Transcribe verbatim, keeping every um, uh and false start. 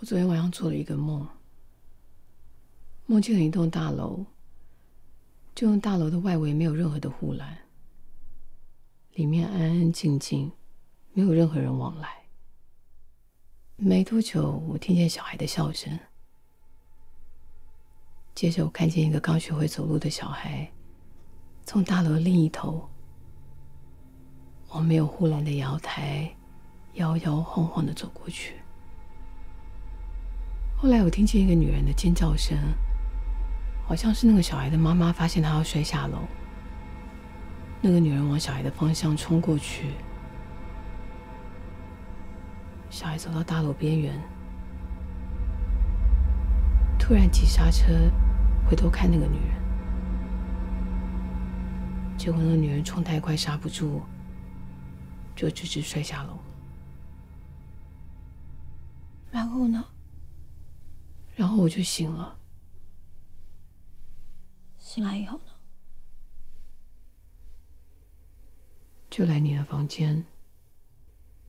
我昨天晚上做了一个梦，梦见了一栋大楼，这栋大楼的外围没有任何的护栏，里面安安静静，没有任何人往来。没多久，我听见小孩的笑声，接着我看见一个刚学会走路的小孩，从大楼另一头往没有护栏的阳台摇摇晃晃地走过去。 后来我听见一个女人的尖叫声，好像是那个小孩的妈妈发现他要摔下楼。那个女人往小孩的方向冲过去，小孩走到大楼边缘，突然急刹车，回头看那个女人，结果那个女人冲太快刹不住，就直直摔下楼。然后呢？ 然后我就醒了。醒来以后呢？就来你的房间。